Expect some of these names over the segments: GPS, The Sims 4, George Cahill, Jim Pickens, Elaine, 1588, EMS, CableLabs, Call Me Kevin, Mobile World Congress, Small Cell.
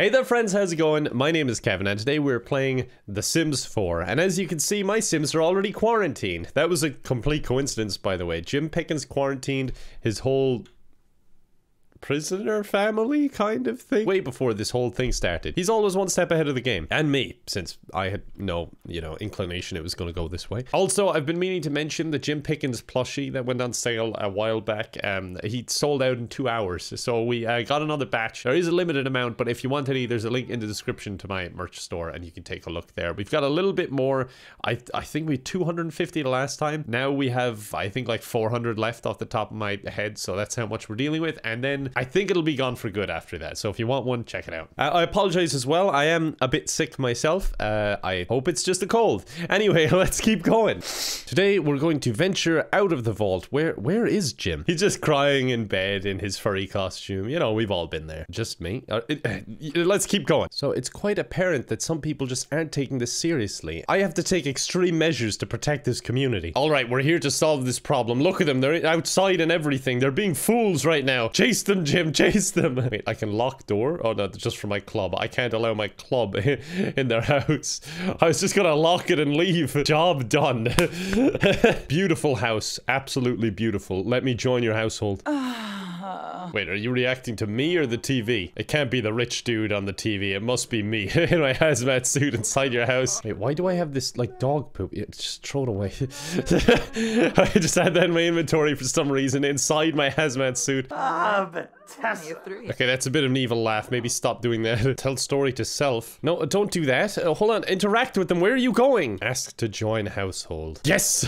Hey there friends, how's it going? My name is Kevin and today we're playing The Sims 4, and as you can see my Sims are already quarantined. That was a complete coincidence, by the way. Jim Pickens quarantined his whole prisoner family kind of thing way before this whole thing started. He's always one step ahead of the game, and me, since I had no, inclination it was going to go this way. Also, I've been meaning to mention the Jim Pickens plushie that went on sale a while back. He sold out in 2 hours, so we got another batch. There is a limited amount, but if you want any, there's a link in the description to my merch store, and you can take a look there. We've got a little bit more. I think we had 250 the last time. Now we have, I think, like 400 left off the top of my head, so that's how much we're dealing with, and then I think it'll be gone for good after that, so if you want one, check it out. I apologize as well, I am a bit sick myself. I hope it's just a cold. Anyway, let's keep going. Today we're going to venture out of the vault. Where is Jim? He's just crying in bed in his furry costume. You know, we've all been there. Just me? Let's keep going. So it's quite apparent that some people just aren't taking this seriously. I have to take extreme measures to protect this community. Alright, we're here to solve this problem. Look at them, they're outside and everything. They're being fools right now. Chase them, Jim, chase them. Wait, I can lock door? Oh no, just for my club. I can't allow my club in their house. I was just gonna lock it and leave. Job done. Beautiful house, absolutely beautiful. Let me join your household. Wait, are you reacting to me or the TV? It can't be the rich dude on the TV. It must be me in my hazmat suit inside your house. Wait, why do I have this, like, dog poop? Yeah, just throw it away. I just had that in my inventory for some reason inside my hazmat suit. Ah, but okay, that's a bit of an evil laugh. Maybe stop doing that. Tell story to self. No, don't do that. Hold on. Interact with them. Where are you going? Ask to join household. Yes!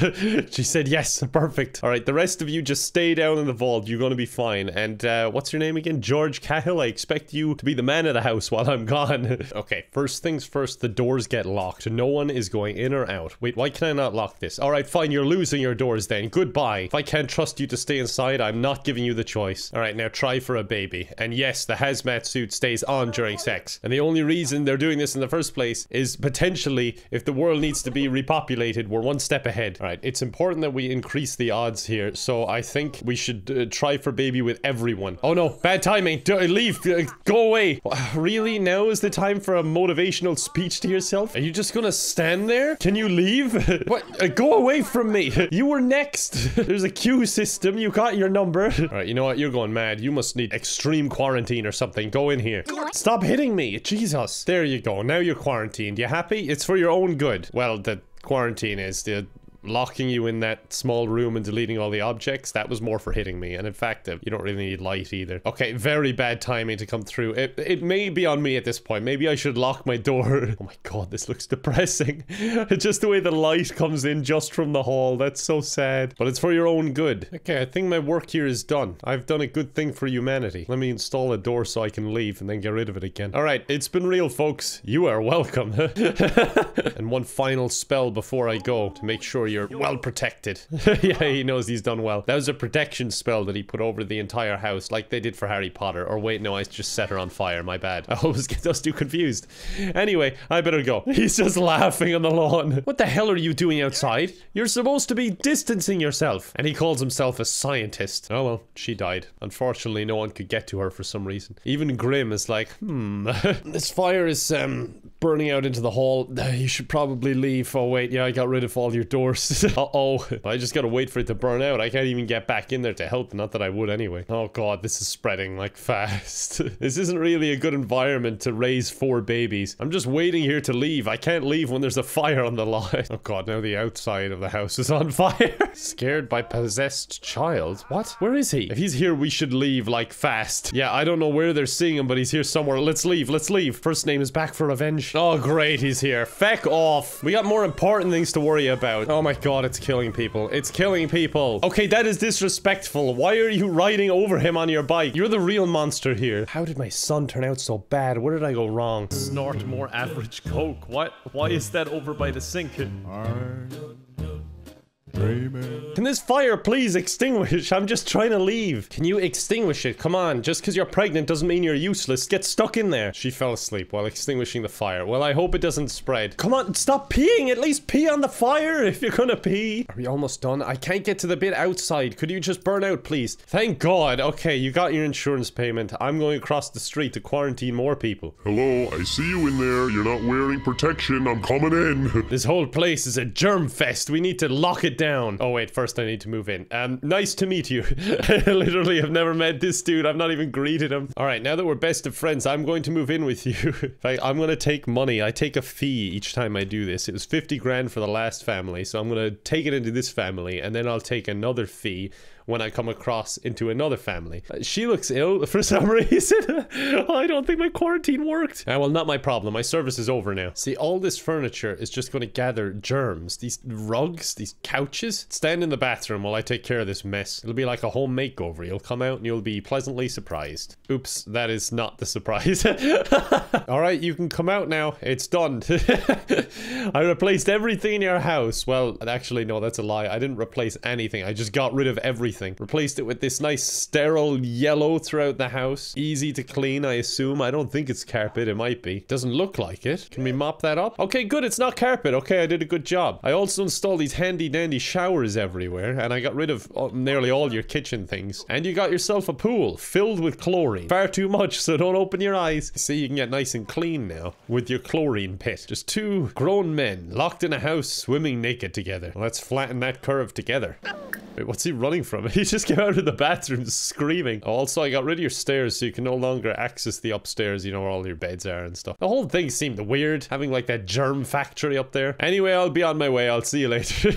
She said yes. Perfect. Alright, the rest of you just stay down in the vault. You're gonna be fine. And, what's your name again? George Cahill. I expect you to be the man of the house while I'm gone. Okay, first things first. The doors get locked. No one is going in or out. Wait, why can I not lock this? Alright, fine. You're losing your doors then. Goodbye. If I can't trust you to stay inside, I'm not giving you the choice. Alright, now try for a baby. And yes, the hazmat suit stays on during sex. And the only reason they're doing this in the first place is potentially if the world needs to be repopulated, we're one step ahead. All right, it's important that we increase the odds here. So I think we should try for baby with everyone. Oh no, bad timing. Leave. Go away. Really? Now is the time for a motivational speech to yourself? Are you just gonna stand there? Can you leave? What? Go away from me. You were next. There's a queue system. You got your number. All right, you know what? You're going mad. You must need extreme quarantine or something. Go in here. Stop hitting me. Jesus. There you go. Now you're quarantined. You happy? It's for your own good. Well, the quarantine is the locking you in that small room and deleting all the objects. That was more for hitting me, and in fact you don't really need light either. Okay, very bad timing to come through. It may be on me at this point. Maybe I should lock my door. Oh my god, this looks depressing. Just the way the light comes in just from the hall. That's so sad, but it's for your own good. Okay, I think my work here is done. I've done a good thing for humanity. Let me install a door so I can leave and then get rid of it again. All right, it's been real, folks. You are welcome. And one final spell before I go to make sure you're well protected. Yeah, he knows he's done well. That was a protection spell that he put over the entire house, like they did for Harry Potter. Or wait, no, I just set her on fire. My bad. I always get those two confused. Anyway, I better go. He's just laughing on the lawn. What the hell are you doing outside? You're supposed to be distancing yourself. And he calls himself a scientist. Oh well, she died. Unfortunately, no one could get to her for some reason. Even Grim is like, this fire is burning out into the hall. You should probably leave. Oh wait, yeah, I got rid of all your doors. Uh-oh. I just gotta wait for it to burn out. I can't even get back in there to help. Not that I would anyway. Oh god, this is spreading like fast. This isn't really a good environment to raise four babies. I'm just waiting here to leave. I can't leave when there's a fire on the line. Oh god, now the outside of the house is on fire. Scared by possessed child? What? Where is he? If he's here, we should leave, like, fast. Yeah, I don't know where they're seeing him, but he's here somewhere. Let's leave, let's leave. First name is back for revenge. Oh great, he's here. Feck off. We got more important things to worry about. Oh my god, it's killing people. It's killing people. Okay, that is disrespectful. Why are you riding over him on your bike? You're the real monster here. How did my son turn out so bad? Where did I go wrong? Snort more average coke. What? Why is that over by the sink? Baby. Can this fire please extinguish? I'm just trying to leave. Can you extinguish it? Come on, just because you're pregnant doesn't mean you're useless. Get stuck in there. She fell asleep while extinguishing the fire. Well, I hope it doesn't spread. Come on, stop peeing. At least pee on the fire if you're gonna pee. Are we almost done? I can't get to the bit outside. Could you just burn out, please? Thank God. Okay, you got your insurance payment. I'm going across the street to quarantine more people. Hello, I see you in there. You're not wearing protection. I'm coming in. This whole place is a germ fest. We need to lock it down. Oh, wait, first I need to move in. Nice to meet you. I literally have never met this dude. I've not even greeted him. All right, now that we're best of friends, I'm going to move in with you. In fact, I'm going to take money. I take a fee each time I do this. It was 50 grand for the last family, so I'm going to take it into this family, and then I'll take another fee when I come across into another family. She looks ill for some reason. I don't think my quarantine worked. Well, not my problem. My service is over now. See, all this furniture is just going to gather germs. These rugs, these couches. Stand in the bathroom while I take care of this mess. It'll be like a home makeover. You'll come out and you'll be pleasantly surprised. Oops, that is not the surprise. All right, you can come out now. It's done. I replaced everything in your house. Well, actually, no, that's a lie. I didn't replace anything. I just got rid of everything. Replaced it with this nice sterile yellow throughout the house. Easy to clean, I assume. I don't think it's carpet. It might be. Doesn't look like it. Can we mop that up? Okay, good. It's not carpet. Okay, I did a good job. I also installed these handy dandy showers everywhere, and I got rid of nearly all your kitchen things. And you got yourself a pool filled with chlorine. Far too much, so don't open your eyes. See, you can get nice and clean now with your chlorine pit. Just two grown men locked in a house swimming naked together. Let's flatten that curve together. Wait, what's he running from? He just came out of the bathroom screaming. Also, I got rid of your stairs so you can no longer access the upstairs, you know, where all your beds are and stuff. The whole thing seemed weird, having like that germ factory up there. Anyway, I'll be on my way. I'll see you later.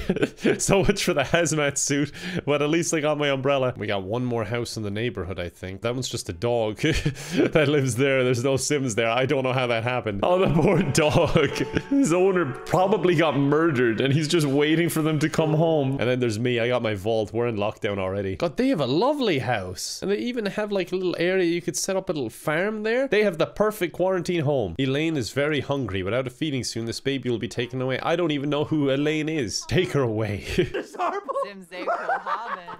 So much for the hazmat suit, but at least I got my umbrella. We got one more house in the neighborhood, I think. That one's just a dog that lives there. There's no Sims there. I don't know how that happened. Oh, the poor dog. His owner probably got murdered and he's just waiting for them to come home. And then there's me. I got my vault. We're in lockdown already. God, they have a lovely house. And they even have like a little area you could set up a little farm there. They have the perfect quarantine home. Elaine is very hungry. Without a feeding soon, this baby will be taken away. I don't even know who Elaine is. Take her away.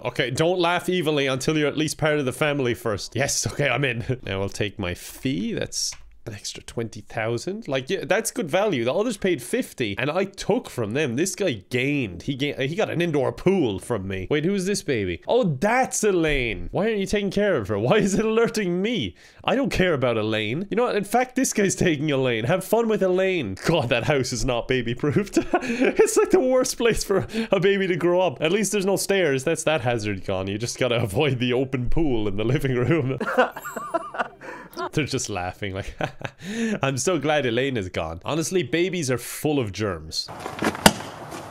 Okay, don't laugh evilly until you're at least part of the family first. Yes, okay, I'm in. Now I'll take my fee. That's an extra 20,000. Like, yeah, that's good value. The others paid 50 and I took from them. This guy gained. He got an indoor pool from me. Wait, who's this baby? Oh, that's Elaine. Why aren't you taking care of her? Why is it alerting me? I don't care about Elaine. You know what? In fact, this guy's taking Elaine. Have fun with Elaine. God, that house is not baby-proofed. It's like the worst place for a baby to grow up. At least there's no stairs. That's that hazard gone. You just gotta avoid the open pool in the living room. They're just laughing like, I'm so glad Elaine is gone. Honestly, babies are full of germs.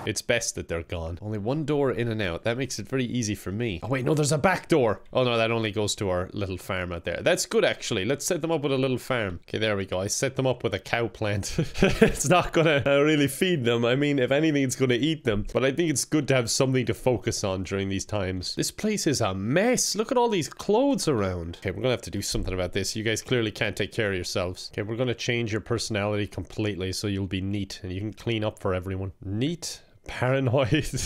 It's best that they're gone. Only one door in and out. That makes it very easy for me. Oh, wait, no, there's a back door. Oh, no, that only goes to our little farm out there. That's good, actually. Let's set them up with a little farm. Okay, there we go. I set them up with a cow plant. It's not gonna really feed them. I mean, if anything, it's gonna eat them. But I think it's good to have something to focus on during these times. This place is a mess. Look at all these clothes around. Okay, we're gonna have to do something about this. You guys clearly can't take care of yourselves. Okay, we're gonna change your personality completely so you'll be neat and you can clean up for everyone. Neat, paranoid,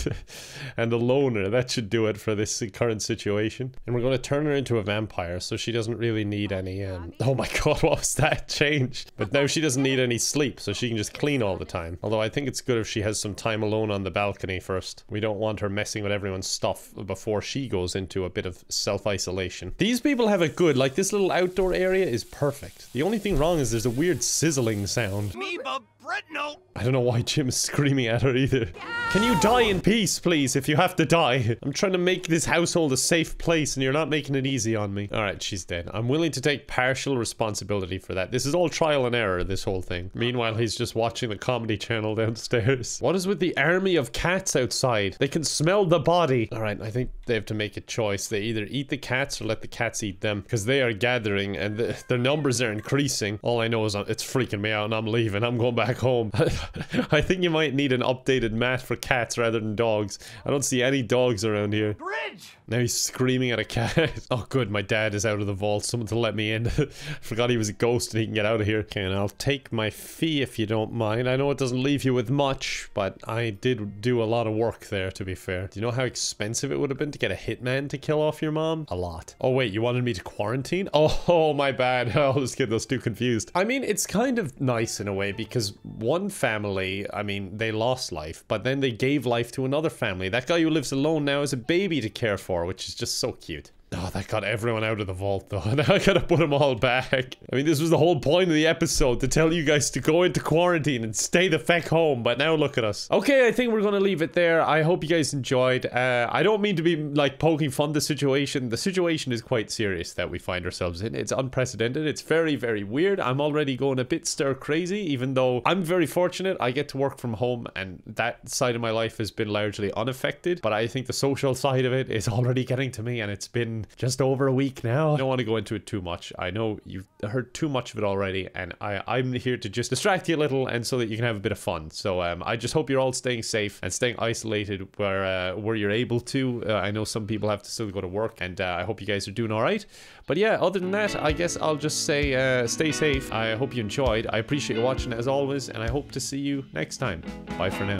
and a loner. That should do it for this current situation. And we're going to turn her into a vampire so she doesn't really need any oh my god, what was that change? But now she doesn't need any sleep, so she can just clean all the time. Although I think it's good if she has some time alone on the balcony first. We don't want her messing with everyone's stuff before she goes into a bit of self-isolation. These people have it good. Like, this little outdoor area is perfect. The only thing wrong is there's a weird sizzling sound. Me, bub. I don't know why Jim is screaming at her either. Can you die in peace, please, if you have to die? I'm trying to make this household a safe place and you're not making it easy on me. All right, she's dead. I'm willing to take partial responsibility for that. This is all trial and error, this whole thing. Meanwhile, he's just watching the comedy channel downstairs. What is with the army of cats outside? They can smell the body. All right, I think they have to make a choice. They either eat the cats or let the cats eat them, because they are gathering and their numbers are increasing. All I know is it's freaking me out and I'm leaving. I'm going back home. I think you might need an updated map cat for cats rather than dogs. I don't see any dogs around here. Bridge! Now he's screaming at a cat. Oh good, my dad is out of the vault. Someone to let me in. Forgot he was a ghost and he can get out of here. Okay, and I'll take my fee if you don't mind. I know it doesn't leave you with much, but I did do a lot of work there, to be fair. Do you know how expensive it would have been to get a hitman to kill off your mom? A lot. Oh wait, you wanted me to quarantine? Oh, my bad. I was getting those two confused. I mean, it's kind of nice in a way because one family, I mean, they lost life, but then they gave life to another family. That guy who lives alone now has a baby to care for, which is just so cute. Oh, that got everyone out of the vault, though. Now I gotta put them all back. I mean, this was the whole point of the episode, to tell you guys to go into quarantine and stay the feck home, but now look at us. Okay, I think we're gonna leave it there. I hope you guys enjoyed. I don't mean to be, like, poking fun at the situation. The situation is quite serious that we find ourselves in. It's unprecedented. It's very, very weird. I'm already going a bit stir-crazy, even though I'm very fortunate. I get to work from home, and that side of my life has been largely unaffected, but I think the social side of it is already getting to me, and it's been just over a week now. I don't want to go into it too much. I know you've heard too much of it already, and I'm here to just distract you a little and so that you can have a bit of fun. So I just hope you're all staying safe and staying isolated where you're able to. I know some people have to still go to work, and I hope you guys are doing all right. But yeah, other than that, I guess I'll just say stay safe. I hope you enjoyed. I appreciate you watching as always, and I hope to see you next time. Bye for now.